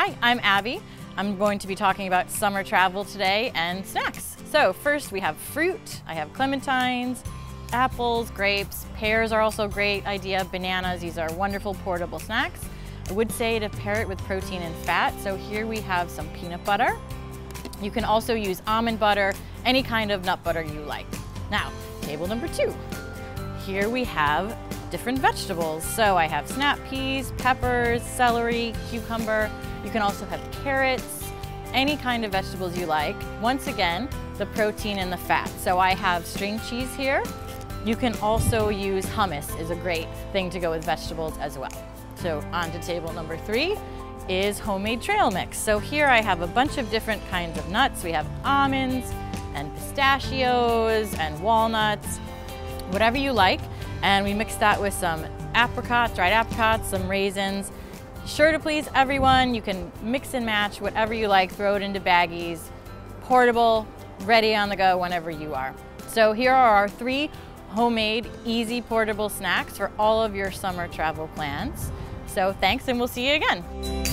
Hi, I'm Abbie. I'm going to be talking about summer travel today and snacks. So first we have fruit. I have clementines, apples, grapes, pears are also a great idea, bananas. These are wonderful portable snacks. I would say to pair it with protein and fat. So here we have some peanut butter. You can also use almond butter, any kind of nut butter you like. Now, table number two. Here we have different vegetables. So I have snap peas, peppers, celery, cucumber. You can also have carrots, any kind of vegetables you like. Once again, the protein and the fat. So I have string cheese here. You can also use hummus, is a great thing to go with vegetables as well. So on to table number three is homemade trail mix. So here I have a bunch of different kinds of nuts. We have almonds and pistachios and walnuts, whatever you like. And we mix that with some apricots, dried apricots, some raisins. Sure to please everyone, you can mix and match whatever you like, throw it into baggies, portable, ready on the go whenever you are. So here are our three homemade, easy, portable snacks for all of your summer travel plans. So thanks, and we'll see you again.